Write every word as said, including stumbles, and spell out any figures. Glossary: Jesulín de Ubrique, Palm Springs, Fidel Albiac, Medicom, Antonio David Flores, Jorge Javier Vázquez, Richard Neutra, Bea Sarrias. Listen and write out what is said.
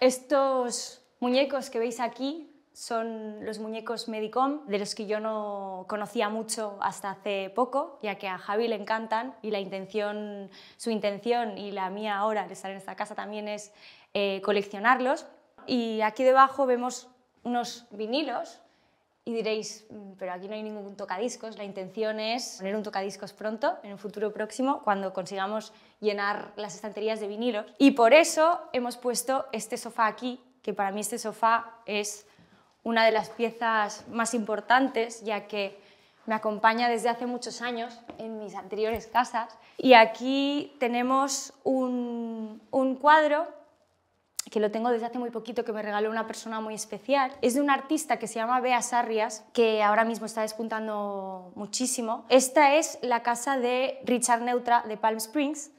Estos muñecos que veis aquí son los muñecos Medicom, de los que yo no conocía mucho hasta hace poco, ya que a Javi le encantan y la intención, su intención y la mía ahora de estar en esta casa también es eh, coleccionarlos. Y aquí debajo vemos unos vinilos y diréis, pero aquí no hay ningún tocadiscos. La intención es poner un tocadiscos pronto, en un futuro próximo, cuando consigamos llenar las estanterías de vinilos. Y por eso hemos puesto este sofá aquí, que para mí este sofá es una de las piezas más importantes, ya que me acompaña desde hace muchos años en mis anteriores casas. Y aquí tenemos un, un cuadro que lo tengo desde hace muy poquito, que me regaló una persona muy especial. Es de una artista que se llama Bea Sarrias, que ahora mismo está despuntando muchísimo. Esta es la casa de Richard Neutra de Palm Springs,